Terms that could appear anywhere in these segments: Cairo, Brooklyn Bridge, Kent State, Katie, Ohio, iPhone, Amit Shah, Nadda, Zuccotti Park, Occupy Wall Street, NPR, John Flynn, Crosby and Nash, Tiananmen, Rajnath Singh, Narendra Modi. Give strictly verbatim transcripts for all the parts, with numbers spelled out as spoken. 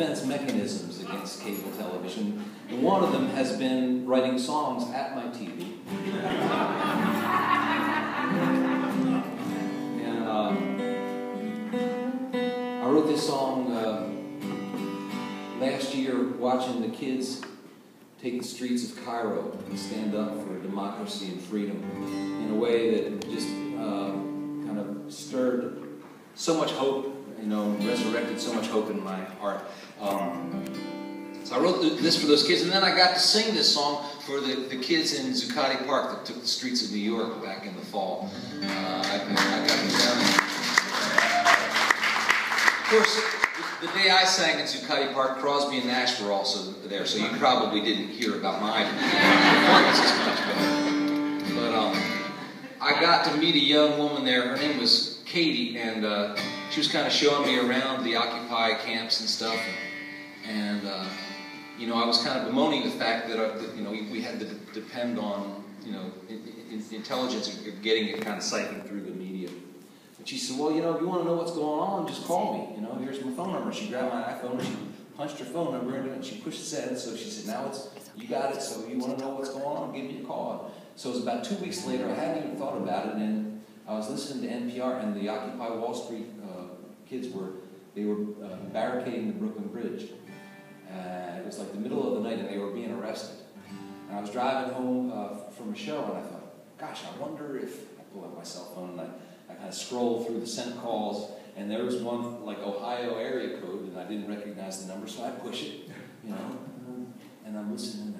defense mechanisms against cable television. One of them has been writing songs at my T V. And uh, I wrote this song uh, last year watching the kids take the streets of Cairo and stand up for democracy and freedom in a way that just uh, kind of stirred so much hope, you know, resurrected so much hope in my heart. Um, so I wrote this for those kids, and then I got to sing this song for the, the kids in Zuccotti Park that took the streets of New York back in the fall. Uh, I, I got them down there. Of course, the day I sang in Zuccotti Park, Crosby and Nash were also there, so you probably didn't hear about my performance as much, but, but um, I got to meet a young woman there. Her name was Katie, and uh, she was kind of showing me around the Occupy camps and stuff, and, and uh, you know, I was kind of bemoaning the fact that, uh, that you know, we, we had to depend on, you know, in, in, intelligence of getting it kind of cycling through the media. But she said, well, you know, if you want to know what's going on, just call me, you know, here's my phone number. She grabbed my iPhone and she punched her phone number into it, and she pushed send, so she said, now it's, you got it, so you want to know what's going on, give me a call. So it was about two weeks later, I hadn't even thought about it, and I was listening to N P R, and the Occupy Wall Street uh, kids were, they were uh, barricading the Brooklyn Bridge. Uh, it was like the middle of the night, and they were being arrested. And I was driving home uh, from a show, and I thought, gosh, I wonder if, I pull out my cell phone, and I, I kind of scrolled through the sent calls, and there was one, like, Ohio area code, and I didn't recognize the number, so I push it, you know, and I'm listening,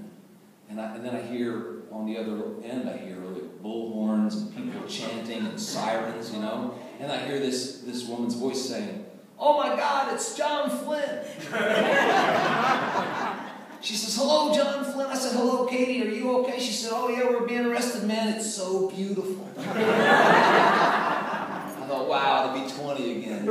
and, I, and then I hear, on the other end, I hear, like, bullhorns, and people chanting, and sirens, you know, and I hear this, this woman's voice saying, oh my God, it's John Flynn! She says, hello, John Flynn. I said, hello, Katie, are you okay? She said, oh yeah, we're being arrested, man, it's so beautiful. Oh, wow, it'll be twenty again. I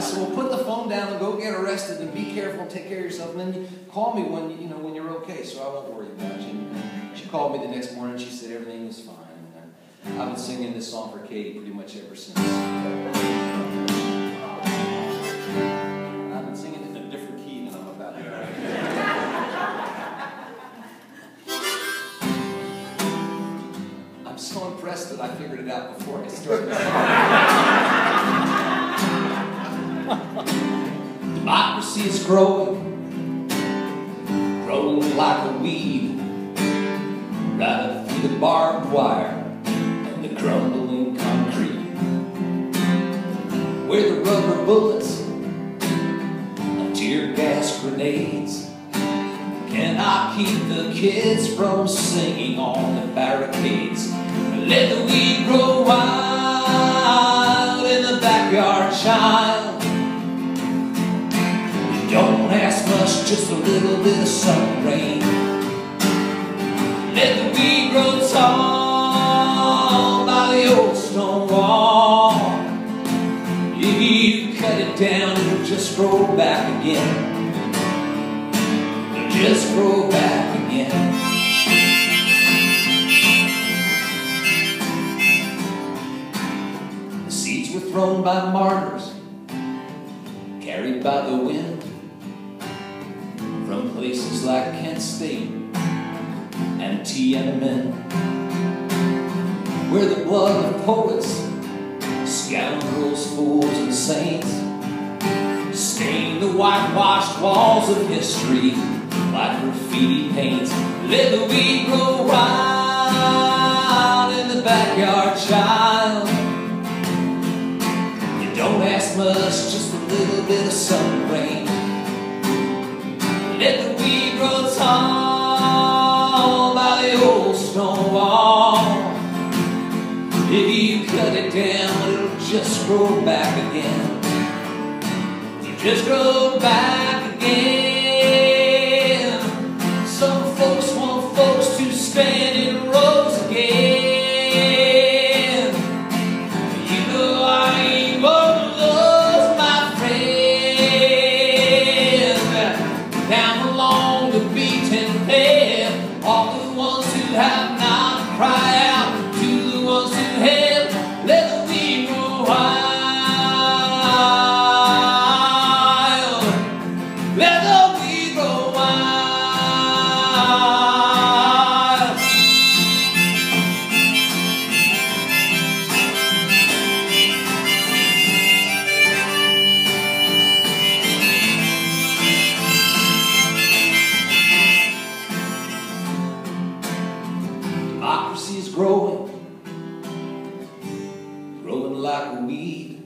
said, well, put the phone down and go get arrested and be careful and take care of yourself, and then you call me when, you know, when you're okay, so I won't worry about you. And she called me the next morning, and she said everything was fine. And I've been singing this song for Katie pretty much ever since. I've been singing it in a different key than I'm about to. I'm so impressed that I figured it out before I started. Democracy is growing, growing like a weed, right up through the barbed wire and the crumbling concrete, where the rubber bullets and tear gas grenades cannot keep the kids from singing on the barricades. Let the weed grow wild in the backyard, child. You don't ask much, just a little bit of sun rain. Let the weed grow tall by the old stone wall. If you cut it down, it'll just grow back again. It'll just grow back again. Thrown by martyrs, carried by the wind, from places like Kent State and Tiananmen, where the blood of poets, scoundrels, fools, and saints stain the whitewashed walls of history like graffiti paints. Let the weed grow wild in the backyard, child. Don't ask much, just a little bit of sun rain. Let the weed grow tall by the old stone wall. If you cut it down, it'll just grow back again. It'll just grow back again. Some folks want folks to stand in rows again. Let the weed grow wild growing like a weed.